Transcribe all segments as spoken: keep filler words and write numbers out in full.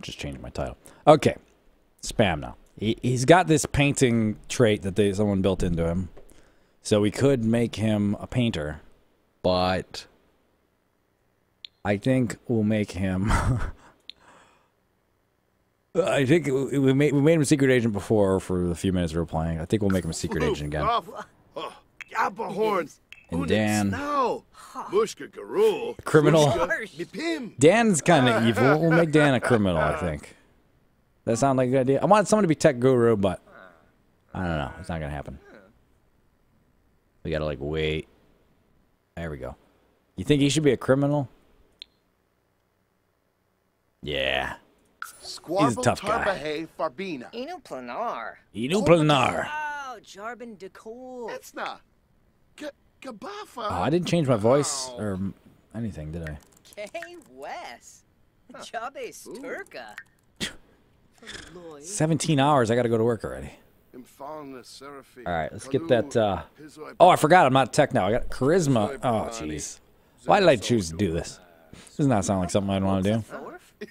just changed my title. Okay, spam now. He, he's got this painting trait that they, someone built into him. So we could make him a painter, but I think we'll make him... I think we made, we made him a secret agent before for the few minutes we were playing. I think we'll make him a secret agent again. And Dan... A criminal. Dan's kind of evil. We'll make Dan a criminal, I think. Does that sound like a good idea? I wanted someone to be tech guru, but... I don't know. It's not going to happen. We gotta, like, wait. There we go. You think he should be a criminal? Yeah. He's a tough guy. Inu Planar. Inu Planar. Oh, Jarbin Decor. It's not. Oh, I didn't change my voice or anything, did I? K West. Jabez Turka. seventeen hours. I gotta go to work already. Alright, let's get that, uh... Oh, I forgot I'm not tech now. I got charisma. Oh, jeez. Why did I choose to do this? This does not sound like something I'd want to do.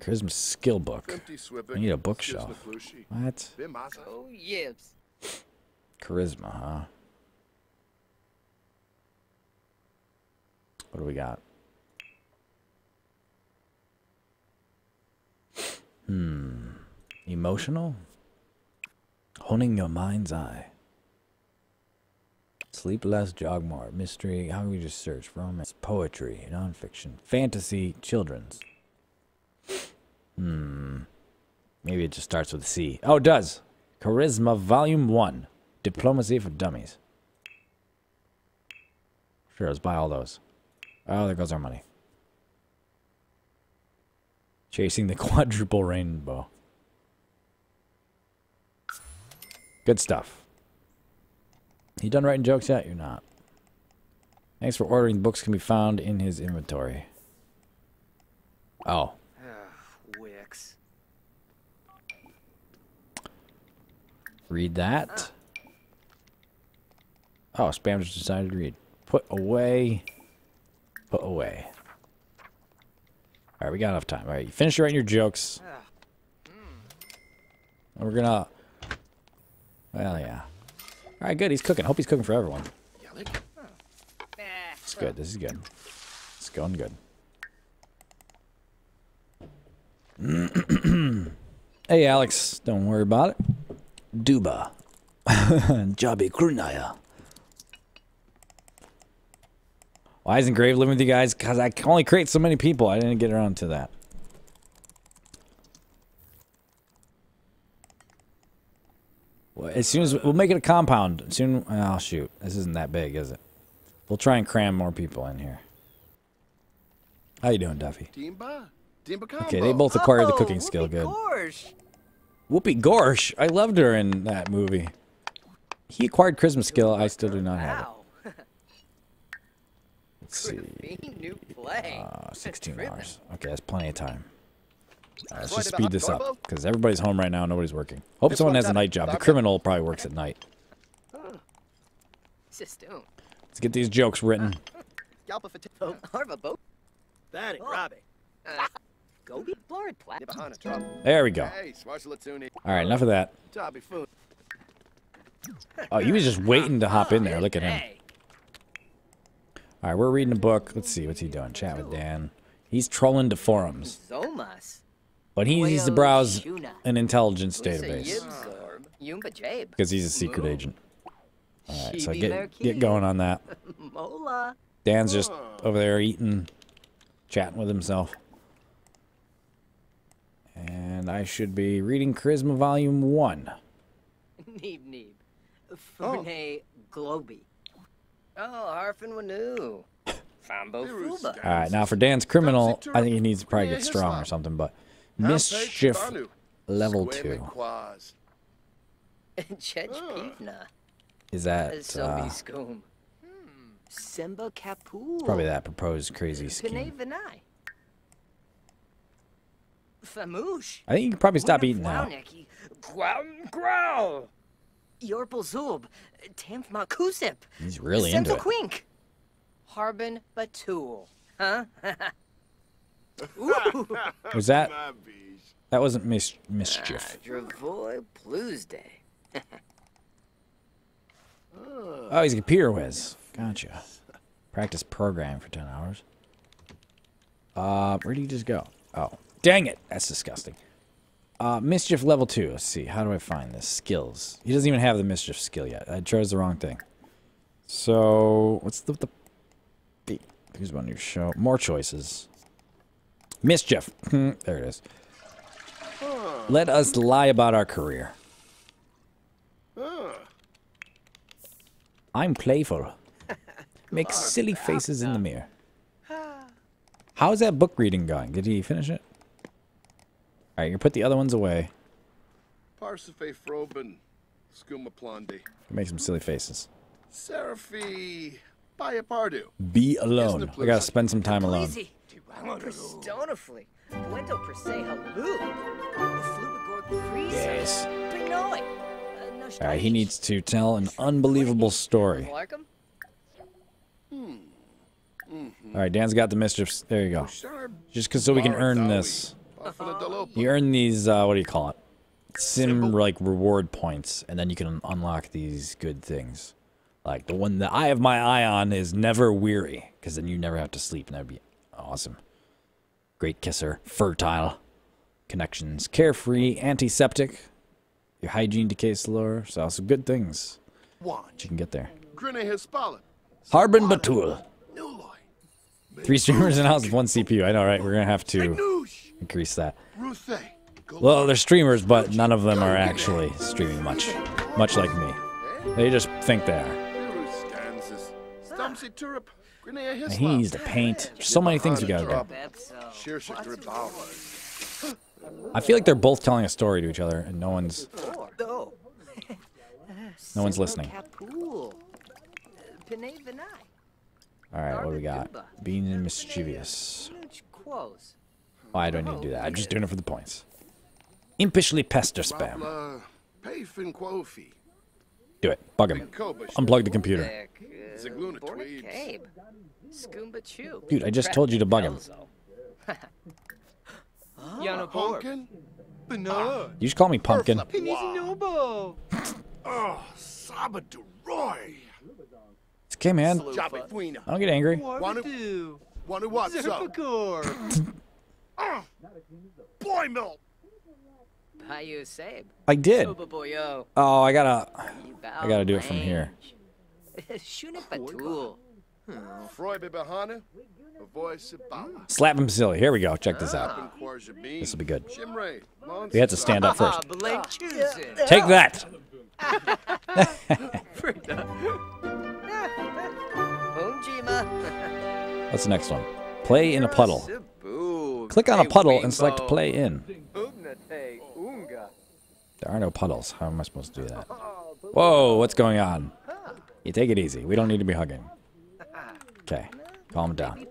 Charisma skill book. I need a bookshelf. What? Charisma, huh? What do we got? Hmm... Emotional? Honing your mind's eye. Sleep less, jog more. Mystery, how can we just search? Romance, poetry, nonfiction, fantasy, children's. Hmm. Maybe it just starts with a C. Oh, it does. Charisma, Volume one. Diplomacy for Dummies. Sure, let's buy all those. Oh, there goes our money. Chasing the quadruple rainbow. Good stuff. You done writing jokes yet? You're not. Thanks for ordering. The books can be found in his inventory. Oh. Ugh, Wicks. Read that. Oh, Spam just decided to read. Put away. Put away. Alright, we got enough time. Alright, you finish writing your jokes. And we're gonna... Well, yeah. All right, good. He's cooking. Hope he's cooking for everyone. It's good. This is good. It's going good. Hey, Alex. Don't worry about it. Duba. Jabi Krunaya. Why isn't Grave living with you guys? Because I can only create so many people. I didn't get around to that. As soon as we'll make it a compound. Soon, oh shoot, this isn't that big, is it? We'll try and cram more people in here. How you doing, Duffy? Okay, they both acquired the cooking skill. Good. Whoopi Gorsh, I loved her in that movie. He acquired charisma skill. I still do not have it. Let's see. Uh, Sixteen hours. Okay, that's plenty of time. Right, let's just speed this up, because everybody's home right now and nobody's working. Hope someone has a night job. The criminal probably works at night. Let's get these jokes written. There we go. Alright, enough of that. Oh, he was just waiting to hop in there. Look at him. Alright, we're reading a book. Let's see, what's he doing? Chat with Dan. He's trolling the forums. But he needs to browse an intelligence database. Because he's a secret agent. Alright, so get, get going on that. Dan's just over there eating, chatting with himself. And I should be reading Charisma Volume one. Neeb Neeb. Fune Globy. Oh, Harfin Wanu. Alright, now for Dan's criminal, I think he needs to probably get strong or something, but. Mischief level two. Is that uh, it's probably that proposed crazy scheme. I think you can probably stop eating now. He's really into it. Harbin Batul, huh? Was that? That wasn't mis mischief. Uh, Dravoy Blues Day. Oh, he's a computer whiz. Gotcha. Practice program for ten hours. Uh, where do you just go? Oh, dang it! That's disgusting. Uh, mischief level two. Let's see. How do I find this? Skills. He doesn't even have the mischief skill yet. I chose the wrong thing. So what's the the? the here's one new show. More choices. Mischief. There it is. Let us lie about our career. I'm playful. Make silly faces in the mirror. How's that book reading going? Did he finish it? Alright, you put the other ones away. Make some silly faces. Be alone. I gotta spend some time alone. Yes. Alright, he needs to tell an unbelievable story. Alright, Dan's got the mischiefs. There you go. Just cause so we can earn this. You earn these, uh, what do you call it? Sim, like, reward points. And then you can unlock these good things. Like, the one that I have my eye on is never weary. Cause then you never have to sleep, and that would be awesome. Great kisser. Fertile. Connections. Carefree. Antiseptic. Your hygiene decays slower. So also good things. You can get there. Harbin Batul. Three streamers in house with one C P U. I know, right? We're gonna have to increase that. Well, they're streamers, but none of them are actually streaming much. Much like me. They just think they are. And he needs to paint. There's so many things you gotta do. I feel like they're both telling a story to each other, and no one's... No one's listening. Alright, what do we got? Being mischievous. Oh, I don't need to do that. I'm just doing it for the points. Impishly pester spam. Do it. Bug him. Unplug the computer. Dude, I just told you to bug him. You just call me Pumpkin. It's okay, man. I don't get angry. I did. Oh, I gotta... I gotta do it from here. Slap him silly. Here we go. Check this out. This will be good. We had to stand up first. Take that! What's the next one? Play in a puddle. Click on a puddle and select play in. There are no puddles. How am I supposed to do that? Whoa, what's going on? You take it easy. We don't need to be hugging. Okay, calm down.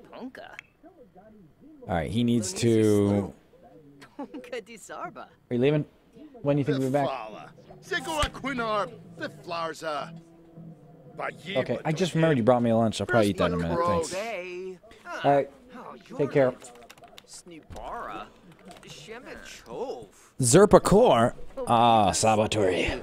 Alright, he needs to... Are you leaving? When do you think we'll be back? Okay, I just remembered you brought me lunch. I'll probably eat that in a minute. Thanks. Alright, take care. Zerpacor? Ah, oh, Sabotori.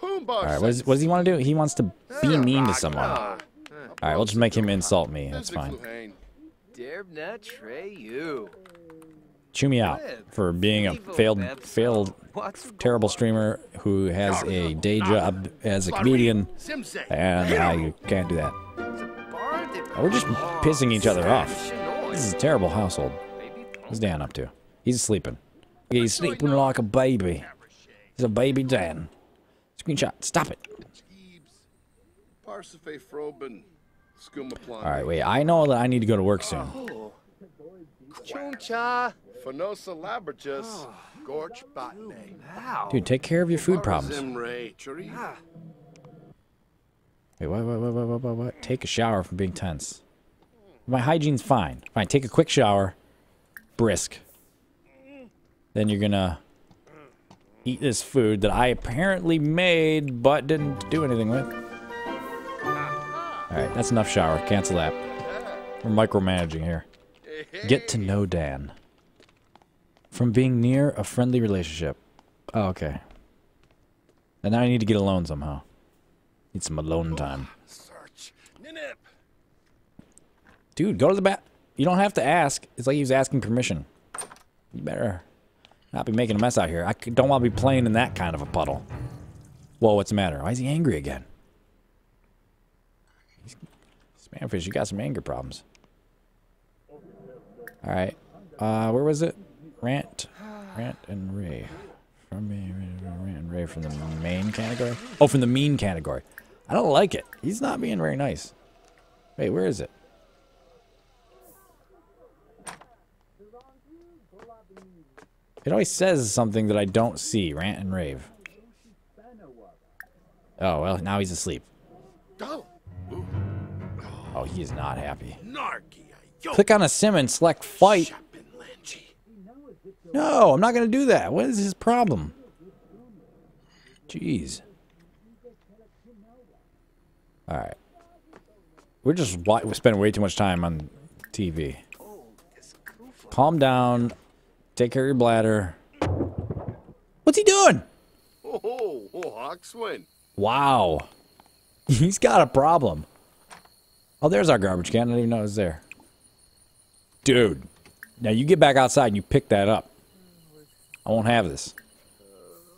Alright, what, what does he want to do? He wants to be mean to someone. Alright, we'll just make him insult me. That's fine. Chew me out for being a failed, failed, terrible streamer who has a day job as a comedian, and uh, you can't do that. We're just pissing each other off. This is a terrible household. What's Dan up to? He's sleeping. He's sleeping like a baby. He's a baby Dan. Screenshot. Stop it. All right, wait. I know that I need to go to work soon. Dude, take care of your food problems. Wait, what, what, what, what, what, what? Take a shower from being tense. My hygiene's fine. Fine, take a quick shower. Brisk. Then you're gonna eat this food that I apparently made but didn't do anything with. Alright, that's enough shower. Cancel that. We're micromanaging here. Get to know Dan. From being near a friendly relationship. Oh, okay. And now I need to get alone somehow. Need some alone time. Dude, go to the bath. You don't have to ask. It's like he was asking permission. You better not be making a mess out here. I don't want to be playing in that kind of a puddle. Whoa, what's the matter? Why is he angry again? Spamfish, you got some anger problems. Alright. Uh, where was it? Rant. Rant and Ray. From me, Rant and Ray from the main category? Oh, from the mean category. I don't like it. He's not being very nice. Wait, where is it? It always says something that I don't see. Rant and rave. Oh, well, now he's asleep. Oh, he is not happy. Click on a sim and select fight. No, I'm not going to do that. What is his problem? Jeez. Alright. We're just spending way too much time on T V. Calm down. Take care of your bladder. What's he doing? Oh, oh, oh, wow. He's got a problem. Oh, there's our garbage can. I didn't even know it was there. Dude. Now you get back outside and you pick that up. I won't have this.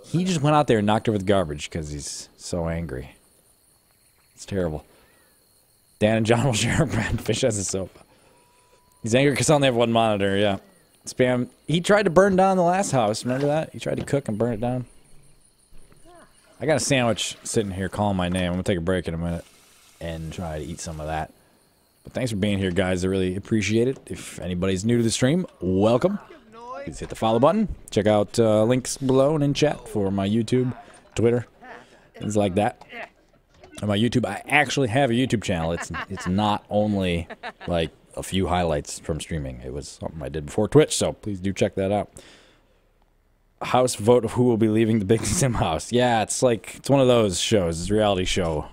He just went out there and knocked over the garbage because he's so angry. It's terrible. Dan and John will share a brand fish as a sofa. He's angry because I only have one monitor, yeah. Spam. He tried to burn down the last house. Remember that? He tried to cook and burn it down. I got a sandwich sitting here calling my name. I'm going to take a break in a minute and try to eat some of that. But thanks for being here, guys. I really appreciate it. If anybody's new to the stream, welcome. Please hit the follow button. Check out uh, links below and in chat for my YouTube, Twitter, things like that. On my YouTube, I actually have a YouTube channel. It's, it's not only like a few highlights from streaming. It was something I did before Twitch, so please do check that out. House vote of who will be leaving the big sim house. Yeah, it's like, it's one of those shows. It's a reality show.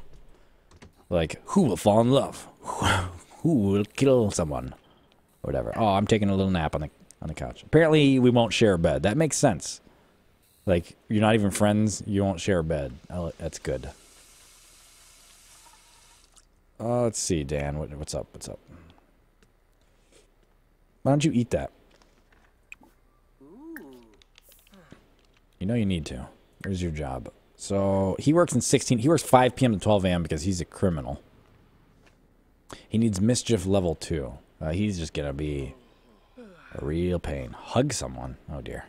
Like, who will fall in love? Who will kill someone? Or whatever. Oh, I'm taking a little nap on the on the couch. Apparently, we won't share a bed. That makes sense. Like, you're not even friends. You won't share a bed. I'll, that's good. Uh, let's see, Dan. What, what's up? What's up? Why don't you eat that? You know you need to. Here's your job. So he works in sixteen. He works five p m to twelve a m because he's a criminal. He needs mischief level two. Uh, he's just gonna be a real pain. Hug someone. Oh dear.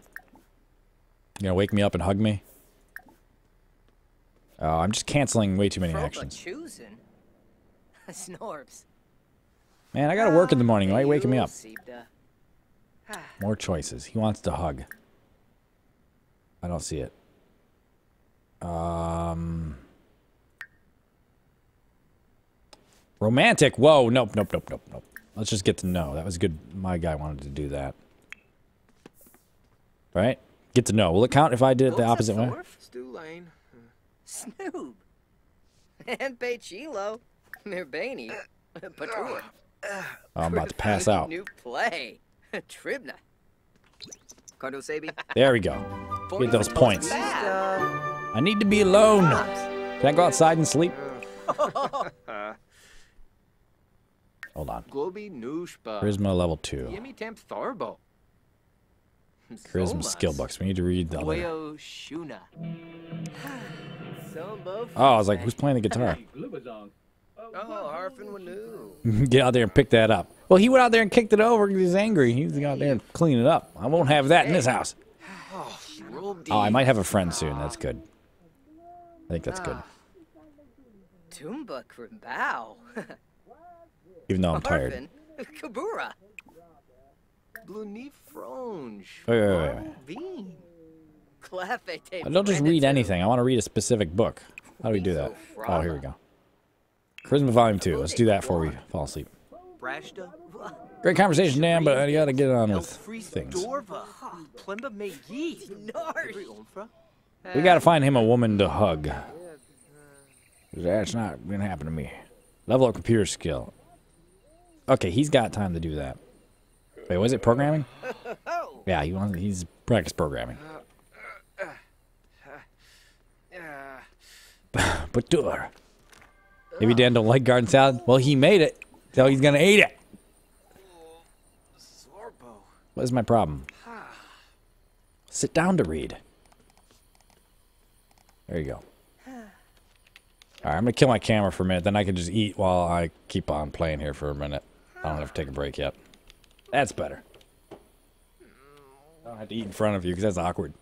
You gonna wake me up and hug me? Oh, uh, I'm just canceling way too many actions. Snorbs. Man, I gotta work in the morning. Why are you waking me up? More choices. He wants to hug. I don't see it. Um, romantic. Whoa, nope, nope, nope, nope, nope. Let's just get to know. That was good. My guy wanted to do that. Right? Get to know. Will it count if I did it the opposite way? Stu Lane. Snoop. And Pachilo. Nirbaney. Patur. Oh, I'm about to pass out. New play. Tribna. There we go. Get those points. I need to be alone. Can I go outside and sleep? Hold on. Charisma level two. Charisma skill books. We need to read the other. Oh, I was like, who's playing the guitar? Get out there and pick that up. Well, he went out there and kicked it over because he's angry. He's going out there and clean it up. I won't have that in this house. Oh, I might have a friend soon. That's good. I think that's good. Even though I'm tired. Wait, wait, wait, wait. I don't just read anything. I want to read a specific book. How do we do that? Oh, here we go. Charisma Volume two. Let's do that before we fall asleep. Great conversation, Dan, but I gotta get on with things. We gotta find him a woman to hug. That's not gonna happen to me. Level up computer skill. Okay, he's got time to do that. Wait, was it programming? Yeah, he wants, he's practice programming. But door. Maybe Dan don't like garden salad. Well, he made it, so he's gonna eat it. What is my problem? Sit down to read. There you go. Alright, I'm gonna kill my camera for a minute, then I can just eat while I keep on playing here for a minute. I don't have to take a break yet. That's better. I don't have to eat in front of you, because that's awkward.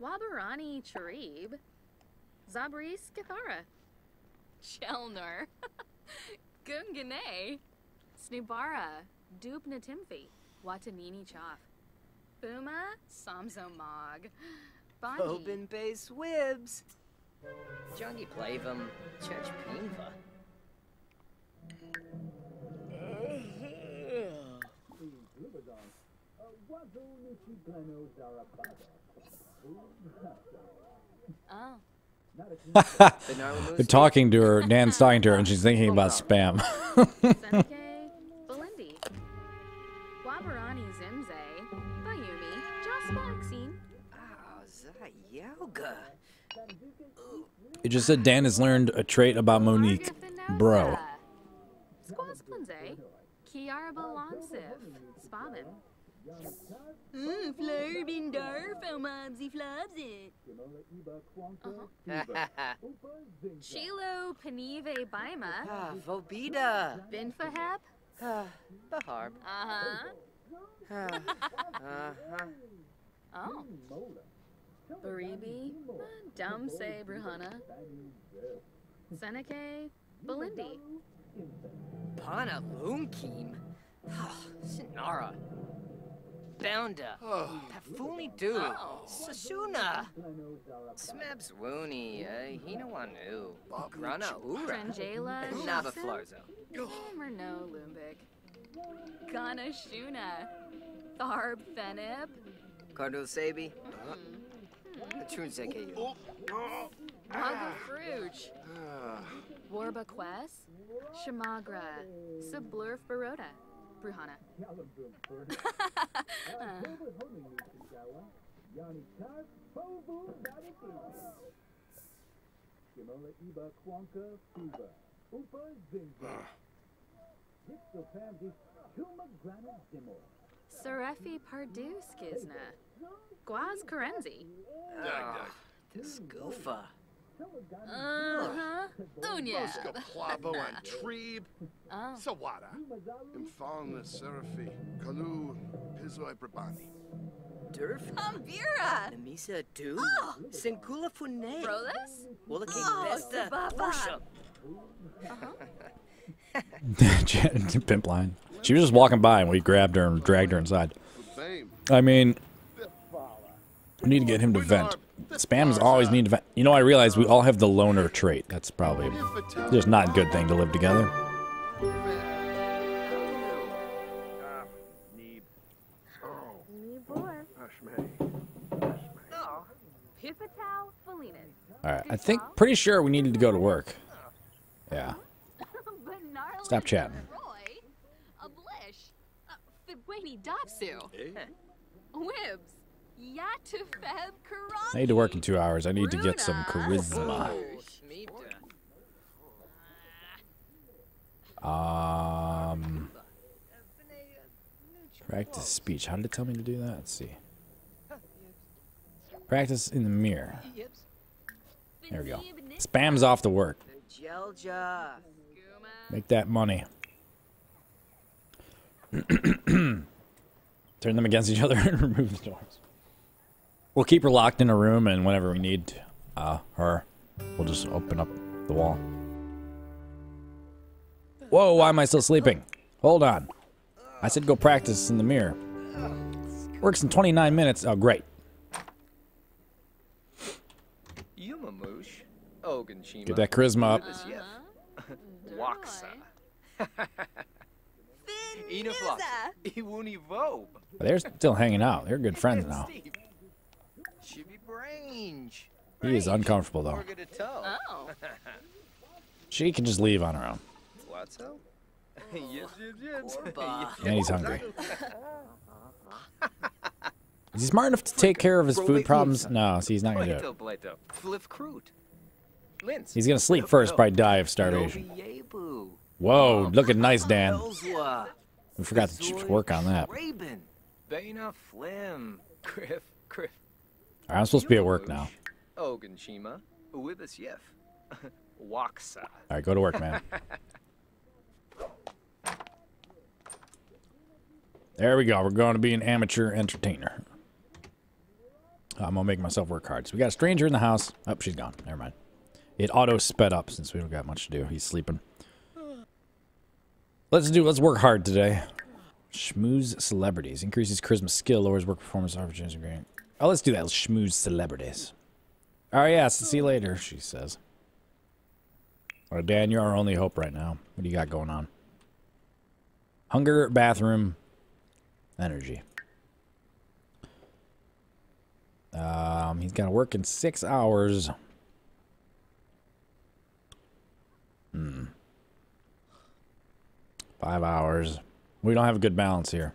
Wabarani Charib, Zabris Kathara, Chelner, Gungane, Snubara, Dubna Timfi, Watanini Chaf, Buma, Samzomog, Bonji, Open Bay Swibs, Jungi Plavum, Church Pinva. Oh, Talking to her, Dan's talking to her, and she's thinking about spam. It just said Dan has learned a trait about Monique, bro. Chilo Panive Baima Vobida Binfahap Baharb. Uh huh. Uh huh. Oh. Baribi Damse Bruhana Seneke Belindi Pana Loomkeem Sinara Bounda, Pafuni Do, Sasuna, Smabs Woony, Hinawanu, Grana Ura, Nava Flarzo, Merno Lumbic, Kana Shuna, Tharb Fenib, Cardo Sabi, Trunseke, Waga Fruge, Warba Quest, Shamagra, Sablurf Baroda. Bruhana. Serefi Pardu Skizna. Guaz Karenzi. Scofa. Uh-huh. Unya. Moscaplavo and Trebe. Sawada. Infalna Serafi. Kalu. Pizoi Brabani. Durf. Amvira. Namisa Du. Sengula Fune. Brolis. Wolake Besta. Worship. Uh-huh. Pimp line. She was just walking by and we grabbed her and dragged her inside. I mean, we need to get him to vent. Spams always need to vent. You know, I realize we all have the loner trait. That's probably just not a good thing to live together. Alright, I think, pretty sure we needed to go to work. Yeah. Stop chatting. I need to work in two hours. I need to get some charisma. Um, practice speech. How did it tell me to do that? Let's see. Practice in the mirror. There we go. Spam's off the work. Make that money. Turn them against each other and remove the doors. We'll keep her locked in a room, and whenever we need uh, her, we'll just open up the wall. Whoa, why am I still sleeping? Hold on. I said go practice in the mirror. Works in twenty-nine minutes. Oh, great. Get that charisma up. Uh-huh. They're still hanging out. They're good friends now. He is uncomfortable, though. Oh. She can just leave on her own. And he's hungry. Is he smart enough to take care of his food problems? No, see, he's not going to do it. He's going to sleep first, probably die of starvation. Whoa, look at nice, Dan. We forgot to work on that. Alright, I'm supposed to be at work now. Alright, go to work, man. There we go. We're going to be an amateur entertainer. I'm going to make myself work hard. So we got a stranger in the house. Oh, she's gone. Never mind. It auto-sped up since we don't got much to do. He's sleeping. Let's do, let's work hard today. Schmooze celebrities. Increases charisma skill, lowers work performance opportunities. Great. Oh, let's do that. Let's schmooze celebrities. Oh, yeah, so see you later, she says. Well, Dan, you're our only hope right now. What do you got going on? Hunger, bathroom, energy. Um, he's got to work in six hours. Hmm. Five hours. We don't have a good balance here.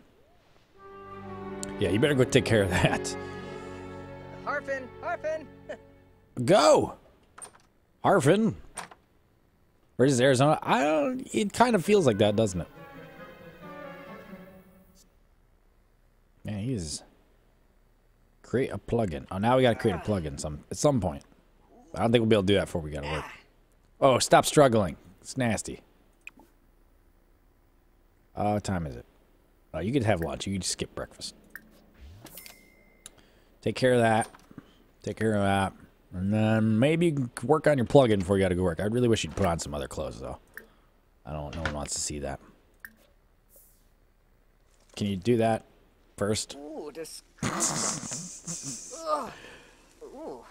Yeah, you better go take care of that. Harfin! Harfin! Go! Harfin! Versus Arizona. I don't... It kind of feels like that, doesn't it? Man, he's... Create a plugin. Oh, now we gotta create a plugin some, at some point. I don't think we'll be able to do that before we gotta work. Oh, stop struggling. It's nasty. Uh, what time is it? Oh, you could have lunch. You could just skip breakfast. Take care of that. Take care of that. And then maybe you can work on your plugin before you gotta go work. I really wish you'd put on some other clothes, though. I don't... No one wants to see that. Can you do that first? Ooh, disgusting. Ooh.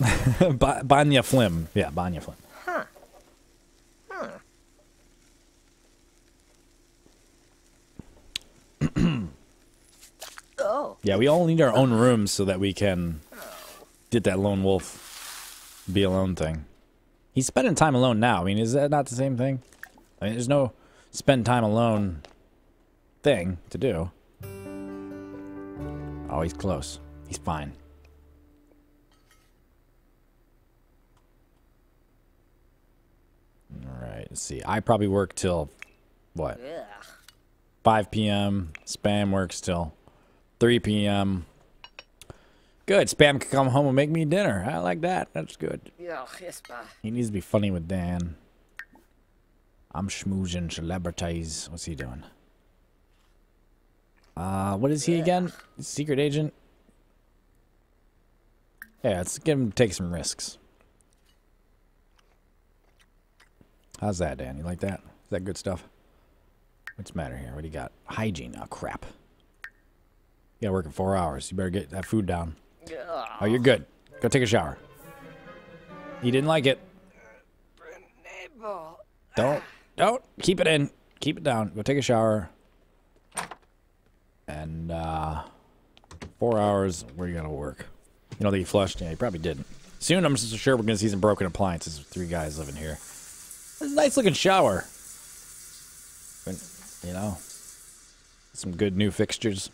ba Banya Flim. Yeah, Banya Flim. Huh. Huh. Oh. Yeah, we all need our own rooms so that we can get that lone wolf be alone thing. He's spending time alone now. I mean, is that not the same thing? I mean, there's no spend time alone thing to do. Oh, he's close. He's fine. Alright, let's see. I probably work till, what? Yeah. five P M Spam works till three P M Good. Spam can come home and make me dinner. I like that. That's good. Yeah, yes, bah. He needs to be funny with Dan. I'm schmoozing celebrities. What's he doing? Uh, what is he yeah. again? Secret agent? Yeah, let's get him to take some risks. How's that, Dan? You like that? Is that good stuff? What's the matter here? What do you got? Hygiene. Oh, crap. You gotta work in four hours. You better get that food down. Oh, you're good. Go take a shower. You didn't like it. Don't. Don't. Keep it in. Keep it down. Go take a shower. And, uh... Four hours, we're gonna work. You know that you flushed? Yeah, you probably didn't. Soon, I'm sure we're gonna see some broken appliances with three guys living here. It's a nice looking shower. And, you know, some good new fixtures.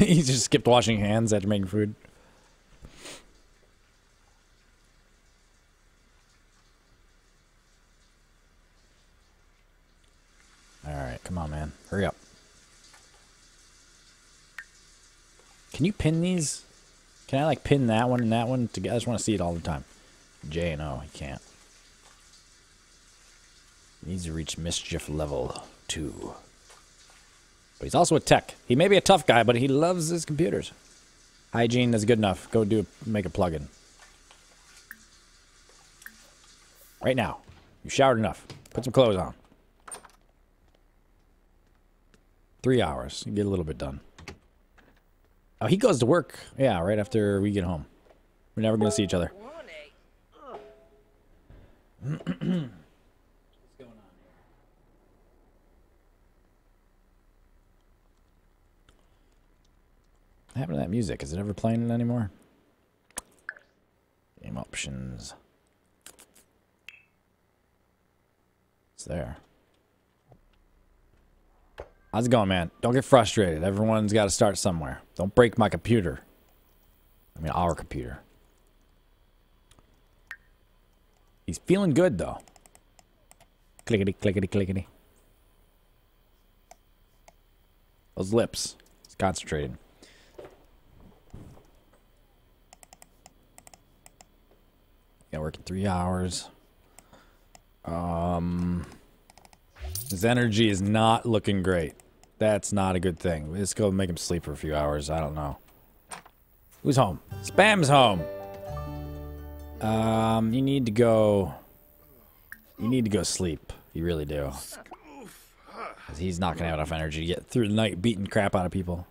You just skipped washing hands after making food. Alright, come on, man. Hurry up. Can you pin these? Can I, like, pin that one and that one together? I just want to see it all the time. J and O, he can't. He needs to reach mischief level two. But he's also a tech. He may be a tough guy, but he loves his computers. Hygiene is good enough. Go do make a plug-in. Right now. You showered enough. Put some clothes on. Three hours. You get a little bit done. Oh, he goes to work. Yeah, right after we get home. We're never going to see each other. What happened to that music? Is it ever playing it anymore? Game options. It's there. How's it going, man? Don't get frustrated. Everyone's got to start somewhere. Don't break my computer. I mean, our computer. He's feeling good, though. Clickety, clickety, clickety. Those lips. He's concentrated. Yeah, working three hours. Um, his energy is not looking great. That's not a good thing. Let's go make him sleep for a few hours. I don't know. Who's home? Spam's home. Um, you need to go. You need to go sleep. You really do. 'Cause he's not gonna have enough energy to get through the night beating crap out of people.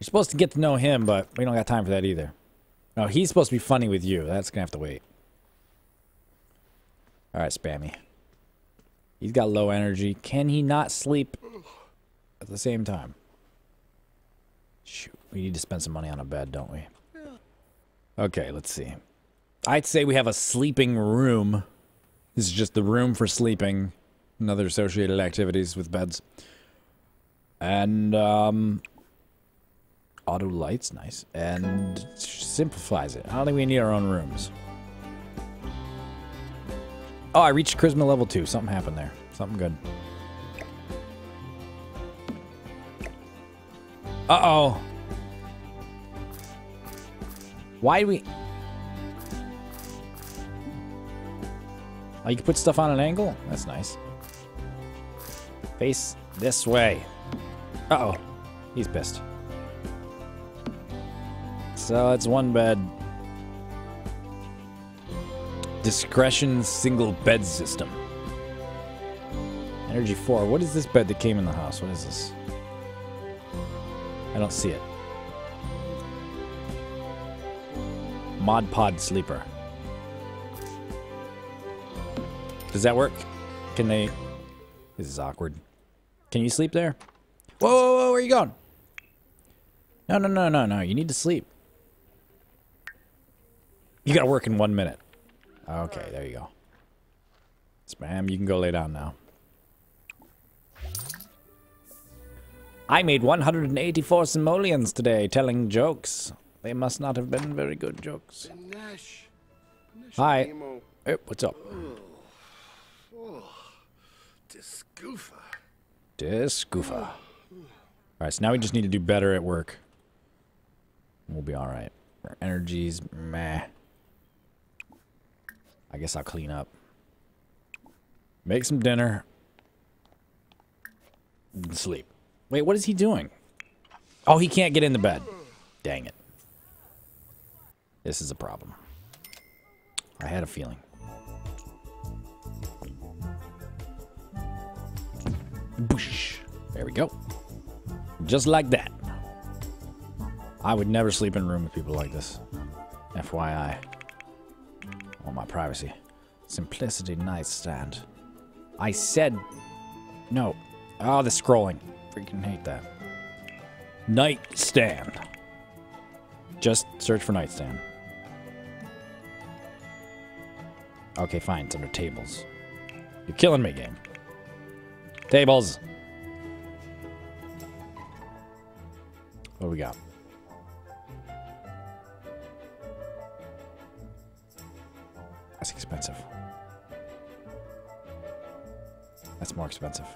You're supposed to get to know him, but we don't got time for that either. No, he's supposed to be funny with you. That's gonna have to wait. Alright, Spammy. He's got low energy. Can he not sleep at the same time? Shoot, we need to spend some money on a bed, don't we? Okay, let's see. I'd say we have a sleeping room. This is just the room for sleeping and other associated activities with beds. And, um... auto lights, nice. And simplifies it. I don't think we need our own rooms. Oh, I reached charisma level two. Something happened there. Something good. Uh-oh. Why do we... Oh, you can put stuff on an angle? That's nice. Face this way. Uh-oh. He's pissed. So it's one bed. Discretion single bed system. Energy four. What is this bed that came in the house? What is this? I don't see it. Mod Pod Sleeper. Does that work? Can they... This is awkward. Can you sleep there? Whoa, whoa, whoa, where are you going? No, no, no, no, no. You need to sleep. You gotta work in one minute. Okay, there you go. Spam, you can go lay down now. I made one hundred eighty-four simoleons today, telling jokes. They must not have been very good jokes. Hi. Hey, what's up? Discoofa. Discoofa. Alright, so now we just need to do better at work. We'll be alright. Our energies, meh. I guess I'll clean up. Make some dinner. Sleep. Wait, what is he doing? Oh, he can't get in the bed. Dang it. This is a problem. I had a feeling. Boosh. There we go. Just like that. I would never sleep in a room with people like this. F Y I. I want my privacy. Simplicity nightstand. I said... No. Oh, the scrolling. Freaking hate that. Nightstand. Just search for nightstand. Okay, fine. It's under tables. You're killing me, game. Tables. What do we got? That's expensive. That's more expensive.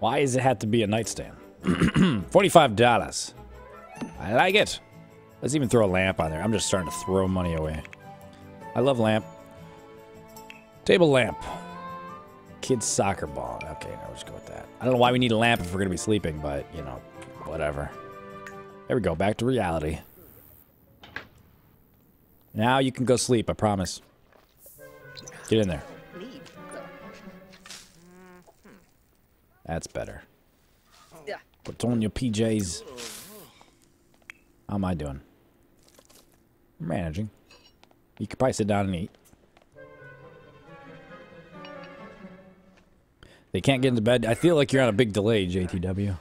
Why does it have to be a nightstand? forty-five dollars. I like it. Let's even throw a lamp on there. I'm just starting to throw money away. I love lamp. Table lamp. Kids soccer ball. Okay, now we'll just go with that. I don't know why we need a lamp if we're gonna be sleeping, but you know, whatever. There we go, back to reality. Now you can go sleep, I promise. Get in there. That's better. Put on your P Js. How am I doing? Managing. You could probably sit down and eat. They can't get into bed. I feel like you're on a big delay, J T W.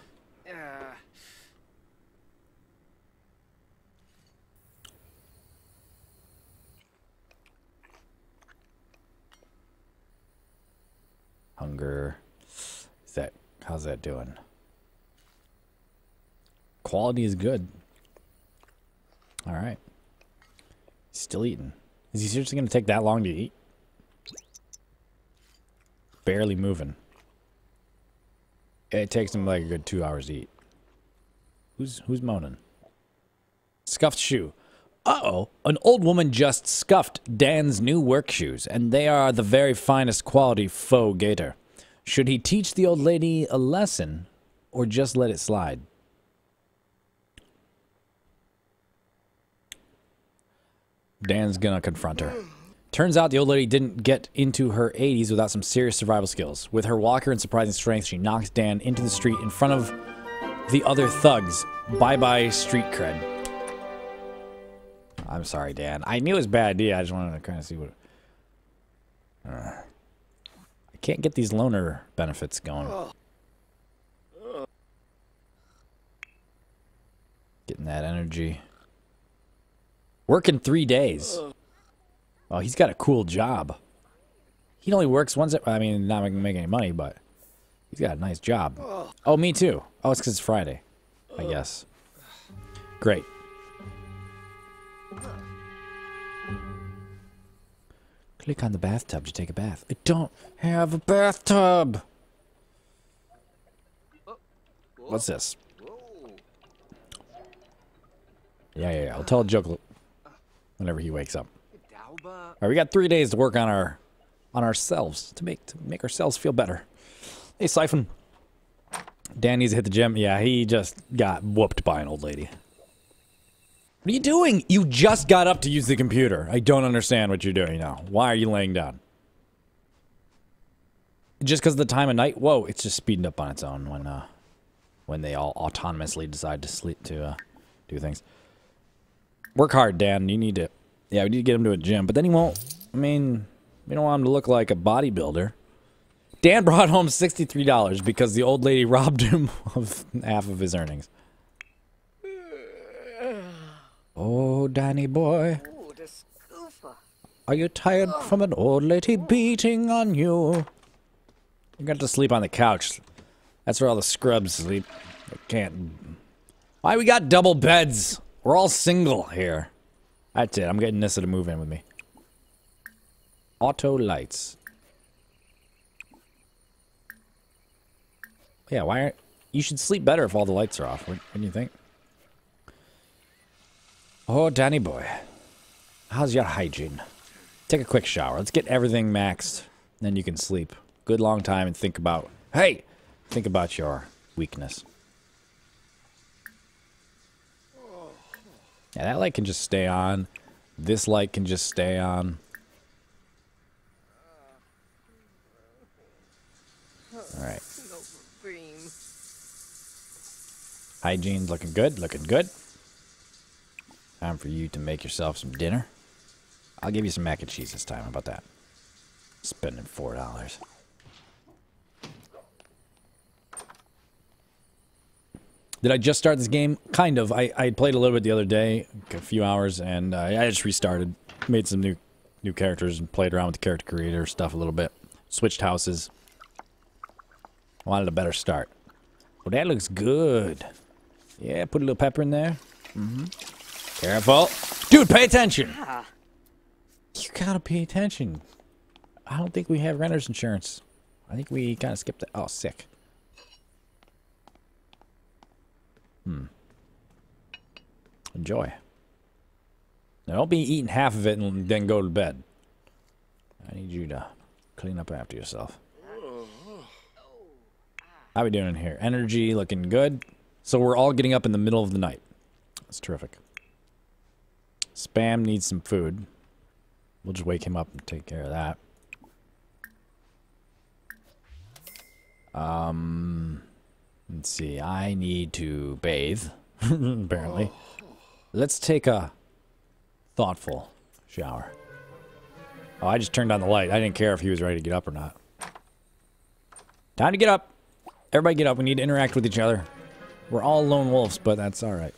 Hunger. Is that, how's that doing? Quality is good. All right. Still eating. Is he seriously going to take that long to eat? Barely moving. It takes him like a good two hours to eat. Who's who's moaning? Scuffed shoe. Uh-oh. An old woman just scuffed Dan's new work shoes, and they are the very finest quality faux gator. Should he teach the old lady a lesson, or just let it slide? Dan's gonna confront her. Turns out the old lady didn't get into her eighties without some serious survival skills. With her walker and surprising strength, she knocks Dan into the street in front of the other thugs. Bye-bye street cred. I'm sorry, Dan. I knew it was a bad idea. I just wanted to kind of see what... Uh, I can't get these loner benefits going. Getting that energy. Working three days. Oh, he's got a cool job. He only works once. I mean, not making make any money, but he's got a nice job. Oh, me too. Oh, it's because it's Friday, I guess. Great. Click on the bathtub to take a bath. I don't have a bathtub. What's this? Yeah, yeah, yeah. I'll tell a joke whenever he wakes up. All right, we got three days to work on our, on ourselves to make to make ourselves feel better. Hey, Siphon. Dan needs to hit the gym. Yeah, he just got whooped by an old lady. What are you doing? You just got up to use the computer. I don't understand what you're doing now. Why are you laying down? Just because of the time of night? Whoa, it's just speeding up on its own when uh, when they all autonomously decide to sleep to uh, do things. Work hard, Dan. You need to. Yeah, we need to get him to a gym, but then he won't. I mean, we don't want him to look like a bodybuilder. Dan brought home sixty-three dollars because the old lady robbed him of half of his earnings. Oh, Danny boy. Are you tired from an old lady beating on you? You got to sleep on the couch. That's where all the scrubs sleep. I can't. Why we got double beds? We're all single here. That's it. I'm getting Nissa to move in with me. Auto lights. Yeah, why aren't... You should sleep better if all the lights are off. What, what do you think? Oh, Danny boy. How's your hygiene? Take a quick shower. Let's get everything maxed. Then you can sleep. Good long time and think about... Hey! Think about your weakness. Yeah, that light can just stay on. This light can just stay on. Alright. Hygiene's looking good, looking good. Time for you to make yourself some dinner. I'll give you some mac and cheese this time. How about that? Spending four dollars. Did I just start this game? Kind of. I, I played a little bit the other day, a few hours, and uh, I just restarted. Made some new new characters and played around with the character creator stuff a little bit. Switched houses. Wanted a better start. Well, that looks good. Yeah, put a little pepper in there. Mm-hmm. Careful. Dude, pay attention! Yeah. You gotta pay attention. I don't think we have renter's insurance. I think we kind of skipped that. Oh, sick. Hmm. Enjoy. Now don't be eating half of it and then go to bed. I need you to clean up after yourself. How we doing in here? Energy looking good. So we're all getting up in the middle of the night. That's terrific. Spam needs some food. We'll just wake him up and take care of that. Um... Let's see, I need to bathe, apparently. Let's take a thoughtful shower. Oh, I just turned on the light. I didn't care if he was ready to get up or not. Time to get up. Everybody get up. We need to interact with each other. We're all lone wolves, but that's all right.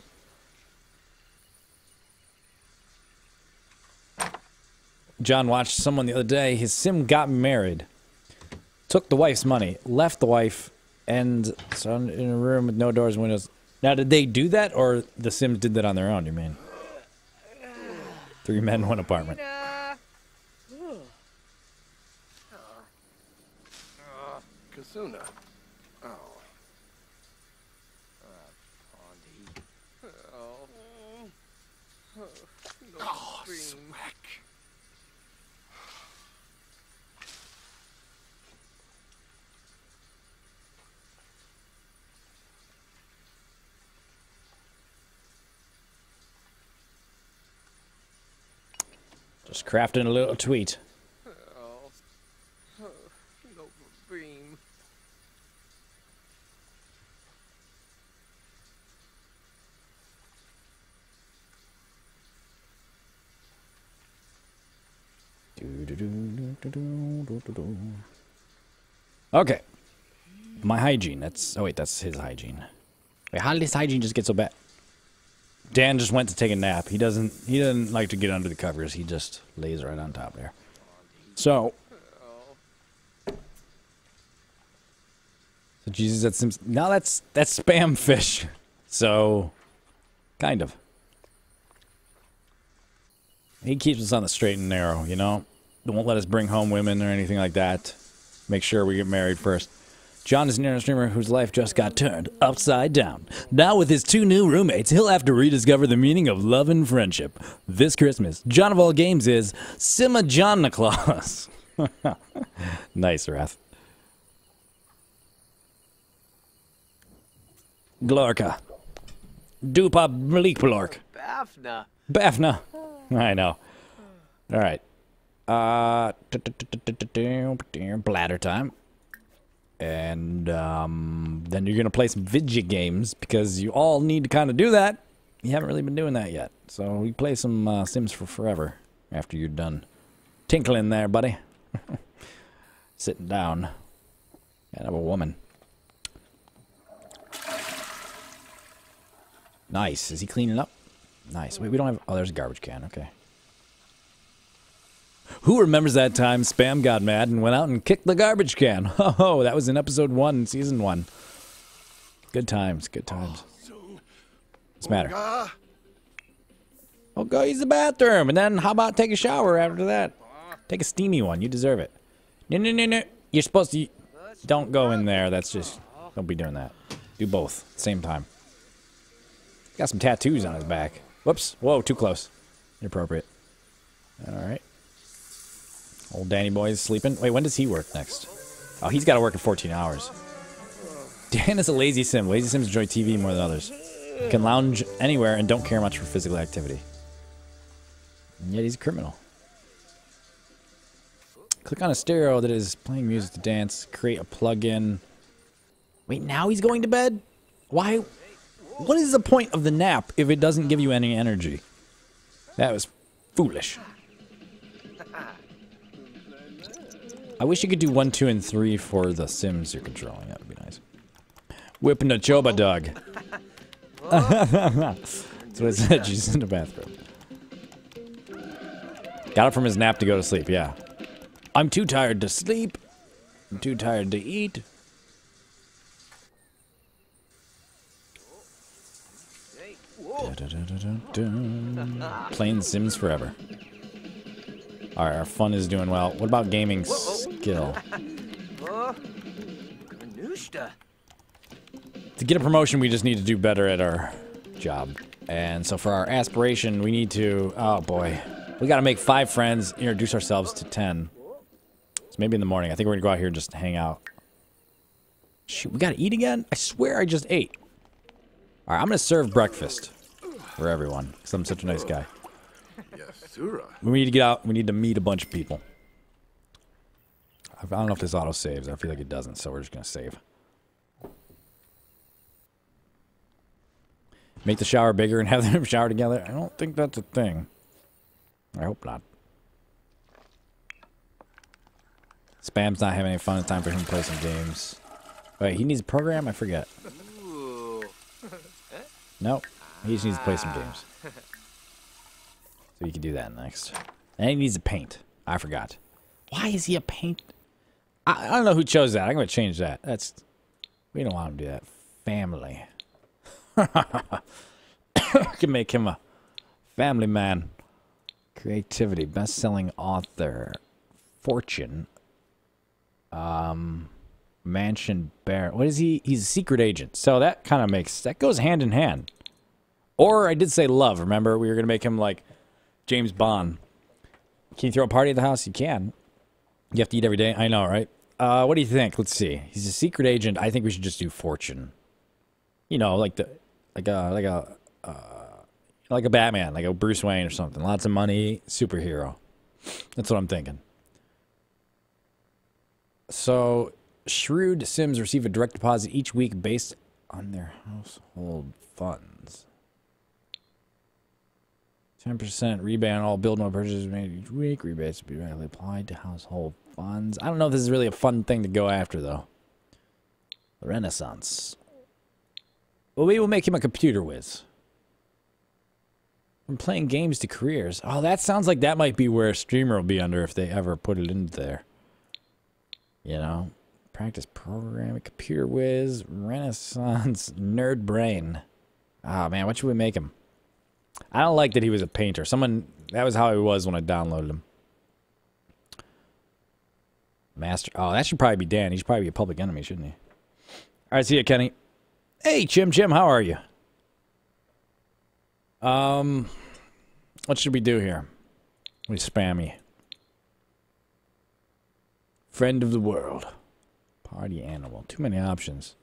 John watched someone the other day. His sim got married, took the wife's money, left the wife, and so I'm in a room with no doors and windows. Now, did they do that, or the Sims did that on their own, you mean? Three men, one apartment. Kasuna. Oh. Oh, smack. Just crafting a little tweet. Okay. My hygiene. That's. Oh, wait, that's his hygiene. Wait, how did his hygiene just get so bad? Dan just went to take a nap. He doesn't he doesn't like to get under the covers. He just lays right on top there. So, so Jesus, that's some, no, that's that's spamfish. So, kind of. He keeps us on the straight and narrow, you know? They won't let us bring home women or anything like that. Make sure we get married first. John is an internet streamer whose life just got turned upside down. Now with his two new roommates, he'll have to rediscover the meaning of love and friendship. This Christmas, John of All Games is Simma John Claus. Nice, Wrath. Glorka. Dupa Malik Blork. Bafna. Bafna. I know. All right. Uh, bladder time. And um, then you're going to play some video games because you all need to kind of do that. You haven't really been doing that yet. So we play some uh, Sims for Forever after you're done tinkling there, buddy. Sitting down. And I'm a woman. Nice. Is he cleaning up? Nice. Wait, we don't have... Oh, there's a garbage can. Okay. Who remembers that time Spam got mad and went out and kicked the garbage can? Oh, that was in episode one, season one. Good times, good times. What's the matter? Oh, go use the bathroom, and then how about take a shower after that? Take a steamy one. You deserve it. No, no, no, no. You're supposed to... Don't go in there. That's just... Don't be doing that. Do both at the same time. Got some tattoos on his back. Whoops. Whoa, too close. Inappropriate. All right. Old Danny boy is sleeping. Wait, when does he work next? Oh, he's got to work in fourteen hours. Dan is a lazy sim. Lazy sims enjoy T V more than others. Can lounge anywhere and don't care much for physical activity. And yet he's a criminal. Click on a stereo that is playing music to dance. Create a plug-in. Wait, now he's going to bed? Why? What is the point of the nap if it doesn't give you any energy? That was foolish. I wish you could do one, two, and three for the Sims you're controlling. That would be nice. Whipping a choba dog. That's what I said. She's in the bathroom. Got up from his nap to go to sleep. Yeah. I'm too tired to sleep. I'm too tired to eat. Da, da, da, da, da. Playing Sims forever. Alright, our fun is doing well. What about gaming skill? To get a promotion, we just need to do better at our job. And so for our aspiration, we need to... Oh boy. We gotta make five friends, introduce ourselves to ten. So maybe in the morning. I think we're gonna go out here and just hang out. Shoot, we gotta eat again? I swear I just ate. Alright, I'm gonna serve breakfast for everyone, because I'm such a nice guy. We need to get out, we need to meet a bunch of people. I don't know if this auto saves, I feel like it doesn't, so we're just gonna save. Make the shower bigger and have them shower together? I don't think that's a thing. I hope not. Spam's not having any fun, it's time for him to play some games. Wait, he needs a program? I forget. Nope. He just needs to play some games. So you can do that next. And he needs to paint. I forgot. Why is he a paint? I, I don't know who chose that. I'm going to change that. That's... We don't want him to do that. Family. Can make him a family man. Creativity. Best-selling author. Fortune. Um... Mansion Baron. What is he? He's a secret agent. So that kind of makes... That goes hand in hand. Or I did say love. Remember, we were going to make him like James Bond. Can you throw a party at the house? You can. You have to eat every day. I know, right? Uh, what do you think? Let's see. He's a secret agent. I think we should just do fortune. You know, like the... Like a... Like a... Uh, like a Batman. Like a Bruce Wayne or something. Lots of money. Superhero. That's what I'm thinking. So... Shrewd Sims receive a direct deposit each week based on their household funds. ten percent rebate on all build-on purchases made each week. Rebates will be readily applied to household funds. I don't know if this is really a fun thing to go after, though. Renaissance. Well, we will make him a computer whiz. From playing games to careers. Oh, that sounds like that might be where a streamer will be under if they ever put it in there. You know? Practice programming, computer whiz, Renaissance, nerd brain. Ah, oh, man, what should we make him? I don't like that he was a painter. Someone, that was how he was when I downloaded him. Master, oh, that should probably be Dan. He should probably be a public enemy, shouldn't he? All right, see you, Kenny. Hey, Jim, Jim, how are you? Um, what should we do here? We spam you. Friend of the world. Party animal. Too many options.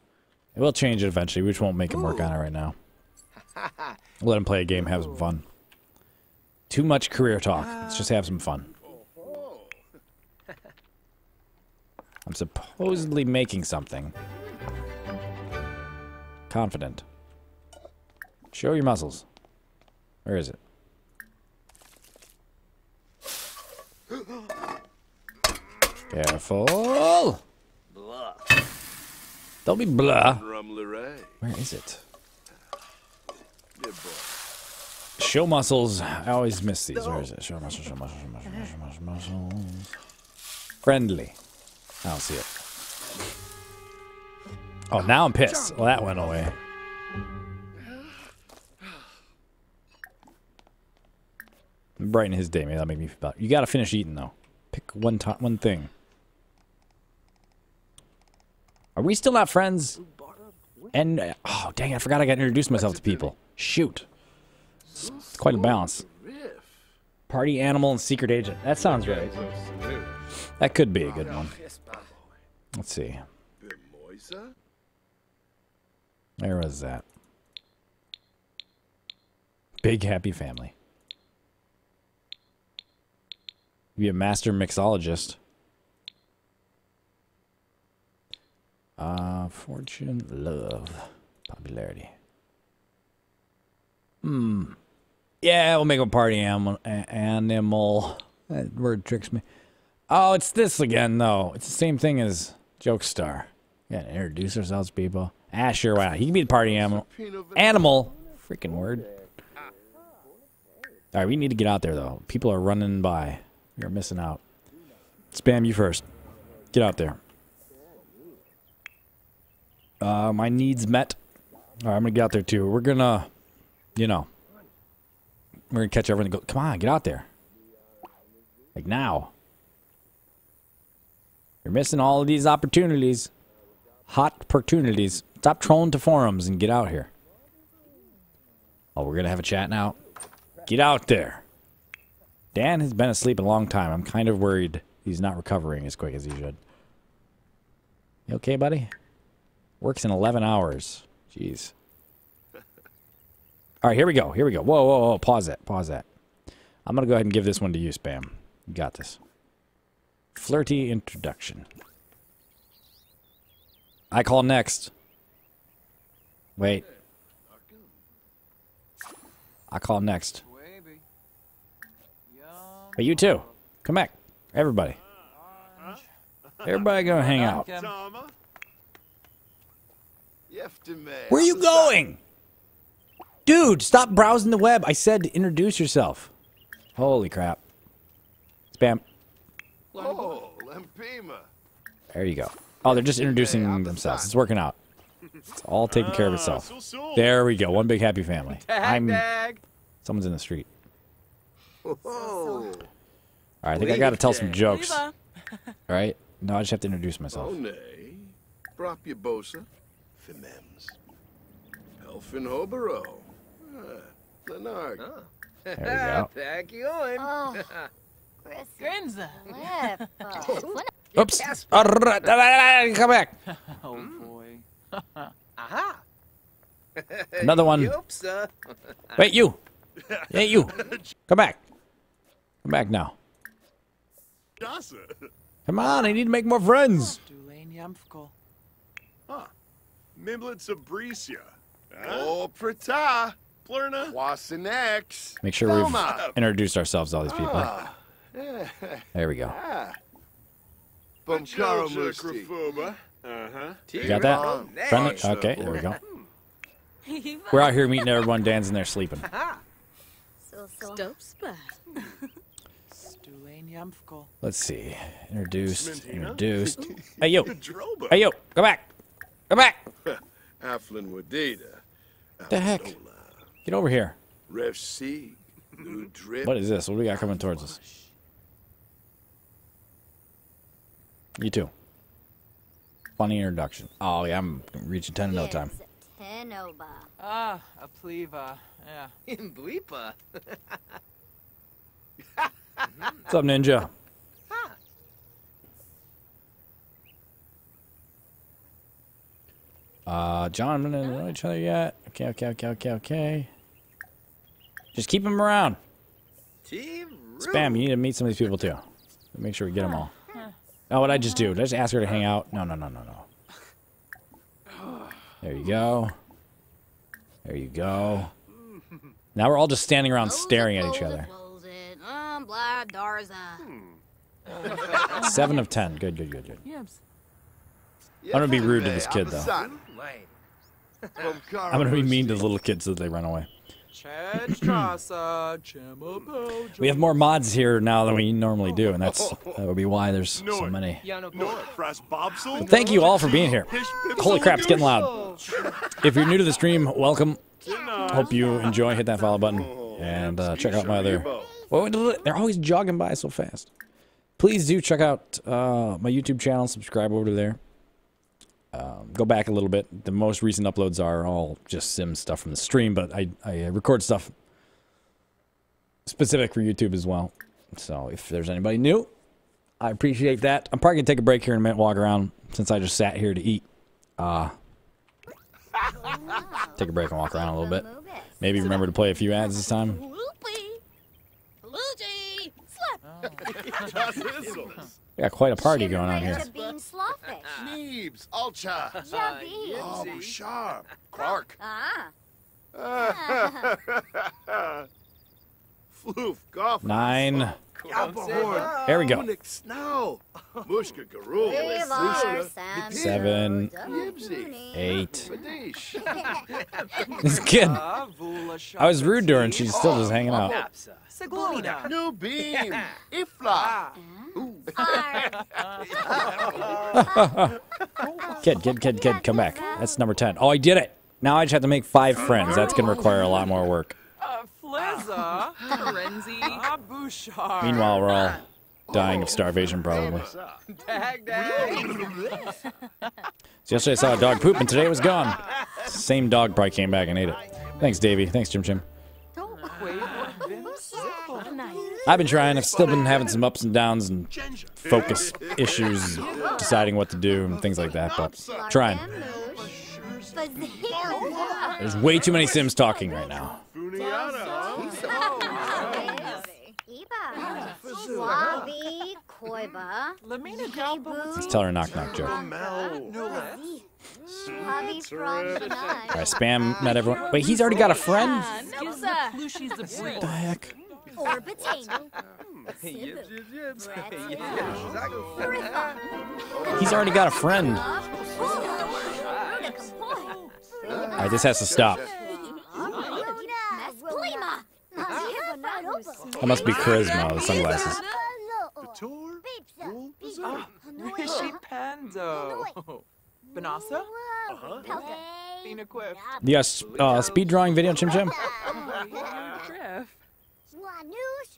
We'll change it eventually. We just won't make him work on it right now. Let him play a game, have some fun. Too much career talk. Let's just have some fun. I'm supposedly making something. Confident. Show your muscles. Where is it? Careful! Blah. Don't be blah. Where is it? Show muscles. I always miss these. Where is it? Show muscles, show muscles, show muscles, show muscles, show muscles. Friendly. I don't see it. Oh, now I'm pissed. Well, that went away. Brighten his day, man. That'll make me feel better. You gotta finish eating, though. Pick one to one thing. Are we still not friends? And, oh, dang, I forgot I got to introduce myself to people. Shoot. It's quite a balance. Party animal and secret agent. That sounds right. That could be a good one. Let's see. Where was that? Big happy family. Be a master mixologist. Uh, fortune, love, popularity. Hmm. Yeah, we'll make a party animal. Animal. That word tricks me. Oh, it's this again, though. It's the same thing as Jokestar. Yeah, introduce ourselves, people. Ah, sure, why not? He can be the party animal. Animal. Freaking word. All right, we need to get out there, though. People are running by. You're missing out. Spam you first. Get out there. Uh, my needs met. Alright, I'm gonna get out there too. We're gonna, you know, we're gonna catch everything. Go, come on, get out there. Like now. You're missing all of these opportunities. Hot opportunities. Stop trolling to forums and get out here. Oh, we're gonna have a chat now. Get out there. Dan has been asleep a long time. I'm kind of worried he's not recovering as quick as he should. You okay, buddy? Works in eleven hours. Jeez. All right, here we go. Here we go. Whoa, whoa, whoa. Pause that. Pause that. I'm going to go ahead and give this one to you, Spam. You got this. Flirty introduction. I call next. Wait. I call next. Hey, you too. Come back. Everybody. Everybody go hang out. Where are you going? Dude, stop browsing the web. I said to introduce yourself. Holy crap. Spam. There you go. Oh, they're just introducing themselves. It's working out. It's all taking care of itself. There we go. One big happy family. I'm... Someone's in the street. Alright, I think I gotta tell some jokes. Alright? No, I just have to introduce myself. There we go. Oops! Come back! Oh boy. Another one. Wait, you! Hey, you! Come back! Come back now. Come on, I need to make more friends. Make sure we've introduced ourselves to all these people. There we go. You got that? Friendly? Okay, there we go. We're out here meeting everyone. Dan's in there sleeping. Let's see. Introduced. Introduced. Hey yo. Hey yo. Go back. Go back. The heck? Get over here. What is this? What do we got coming towards us? You too. Funny introduction. Oh yeah, I'm reaching ten in no time. Ah, a pleva. Yeah. In bleepa. What's up, Ninja? Huh. Uh, John, we don't know each other yet. Okay, okay, okay, okay, okay. Just keep them around. Team Spam, you need to meet some of these people too. Make sure we get them all. Oh, what I just do? Did I just ask her to hang out? No, no, no, no, no. There you go. There you go. Now we're all just standing around staring at each other. Seven of ten. Good, good, good, good. I'm gonna be rude to this kid though. I'm gonna be mean to the little kids so that they run away. We have more mods here now than we normally do, and that's that would be why there's so many. But thank you all for being here. Holy crap, it's getting loud. If you're new to the stream, welcome. Hope you enjoy. Hit that follow button and uh, check out my other. Well, they're always jogging by so fast. Please do check out uh, my YouTube channel. Subscribe over to there. Um, go back a little bit. The most recent uploads are all just sim stuff from the stream, but I, I record stuff specific for YouTube as well. So if there's anybody new, I appreciate that. I'm probably going to take a break here in a minute, walk around, since I just sat here to eat. Uh, take a break and walk around a little bit. Maybe remember to play a few ads this time. We got quite a party going on here. Neebs, Alcha, oh, Sharp, Clark, Floof, Golf, Nine. There we go. Seven, eight. This kid. I was rude to her, and she's still just hanging out. New beam, ifla. Kid, kid, kid, kid, come back. That's number ten. Oh, I did it. Now I just have to make five friends. That's gonna require a lot more work. Meanwhile, we're all dying of starvation, probably. So yesterday I saw a dog poop, and today it was gone. Same dog probably came back and ate it. Thanks, Davey. Thanks, Jim Jim. I've been trying. I've still been having some ups and downs and focus issues, deciding what to do and things like that, but trying. There's way too many Sims talking right now. Let's tell her a knock knock joke. Alright, Spam met everyone. Wait, he's already got a friend? What the heck? He's already got a friend. Alright, this has to stop. That must be charisma, the sunglasses. Yes, uh, speed drawing video, Chim Chim. We'll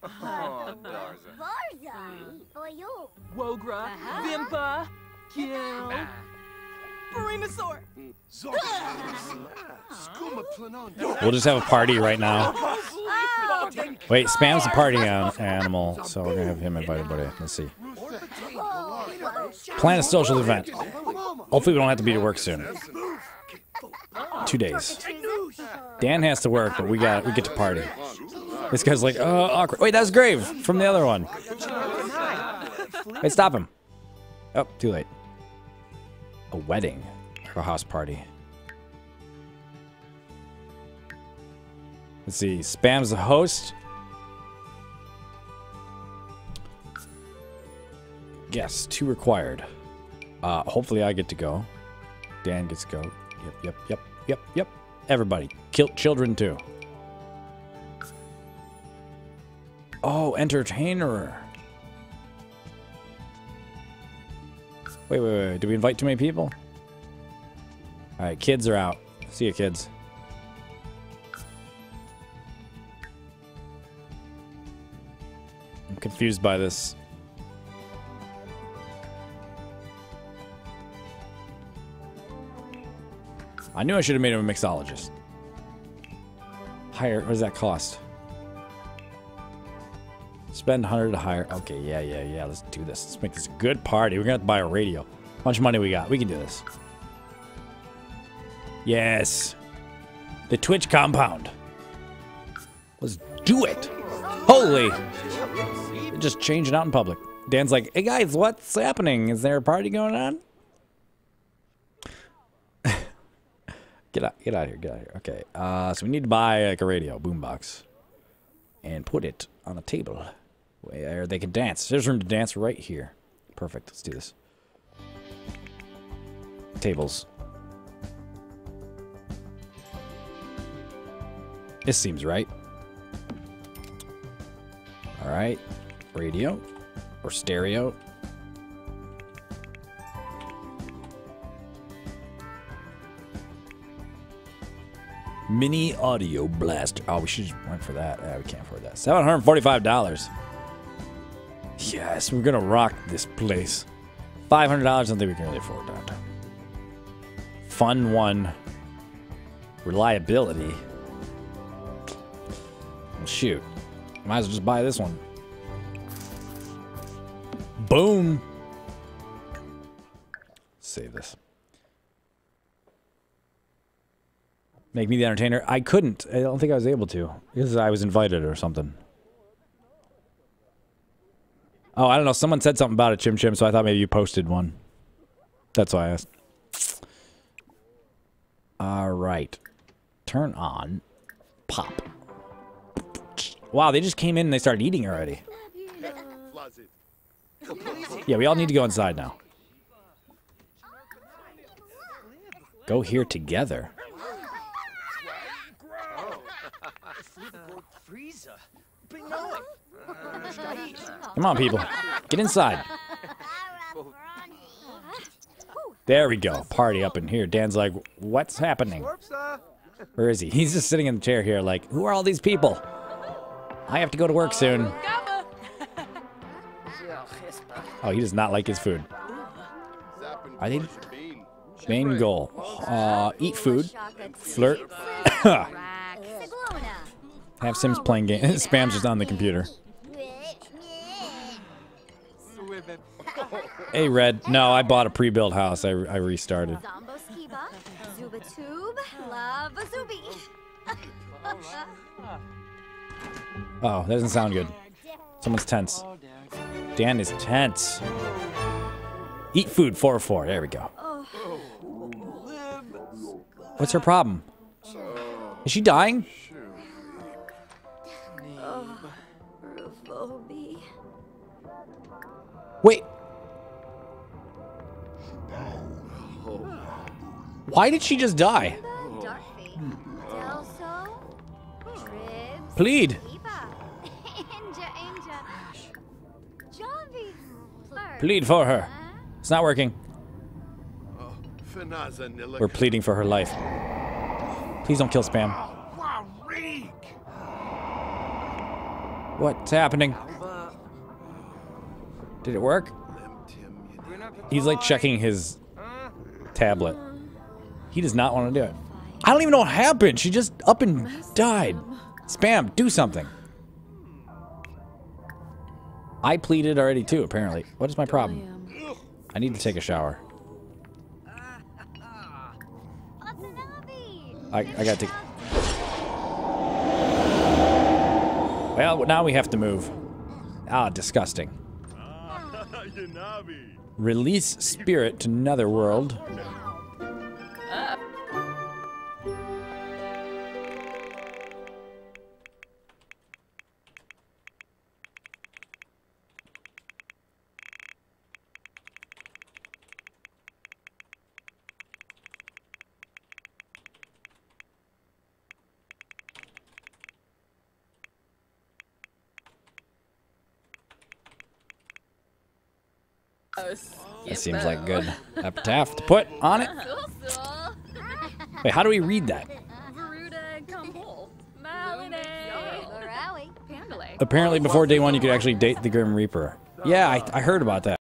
just have a party right now. Wait, Spam's a party animal, so we're gonna have him invite everybody. Let's see. Plan a social event. Hopefully we don't have to be to work soon. Two days. Dan has to work, but we got we get to party. This guy's like, uh, awkward. Wait, that was Grave from the other one. Wait, stop him. Oh, too late. A wedding or a house party. Let's see. Spam's the host. Yes, two required. Uh, hopefully I get to go. Dan gets to go. Yep, yep, yep, yep, yep. Everybody. Kill children too. Oh, entertainer. Wait, wait, wait. Did we invite too many people? All right, kids are out. See you, kids. I'm confused by this. I knew I should have made him a mixologist. Hire, what does that cost? Spend one hundred to hire. Okay, yeah, yeah, yeah. Let's do this. Let's make this a good party. We're going to have to buy a radio. How much money we got? We can do this. Yes. The Twitch compound. Let's do it. Holy. They're just changing out in public. Dan's like, hey, guys, what's happening? Is there a party going on? Get out, get out of here, get out of here. Okay, uh, so we need to buy like a radio, boombox, and put it on a table where they can dance. There's room to dance right here. Perfect, let's do this. Tables. This seems right. All right, radio or stereo. Mini audio blaster. Oh, we should have went for that. Yeah, we can't afford that. seven hundred forty-five dollars. Yes, we're going to rock this place. five hundred dollars, I don't think we can really afford that. Fun one. Reliability. Well, shoot. Might as well just buy this one. Boom. Save this. Make me the entertainer. I couldn't. I don't think I was able to. Because I was invited or something. Oh, I don't know. Someone said something about it, Chim Chim, so I thought maybe you posted one. That's why I asked. All right. Turn on. Pop. Wow, they just came in and they started eating already. Yeah, we all need to go inside now. Go here together. Come on, people. Get inside. There we go. Party up in here. Dan's like, what's happening? Where is he? He's just sitting in the chair here like, who are all these people? I have to go to work soon. Oh, he does not like his food. I think main goal. Uh, eat food. Flirt. Have Sims playing games. Spam's just on the computer. Hey, Red. No, I bought a pre-built house. I, I restarted. Oh, that doesn't sound good. Someone's tense. Dan is tense. Eat food, four oh four. There we go. What's her problem? Is she dying? Wait. Why did she just die? Plead. Plead for her. It's not working. We're pleading for her life. Please don't kill Spam. What's happening? Did it work? He's like checking his tablet. He does not want to do it. I don't even know what happened. She just up and died. Spam, do something. I pleaded already too, apparently. What is my problem? I need to take a shower. I, I gotta take... Well, now we have to move. Ah, disgusting. Release spirit to Netherworld. That seems like good epitaph to put on it. Wait, how do we read that? Apparently before day one you could actually date the Grim Reaper. Yeah, I, I heard about that.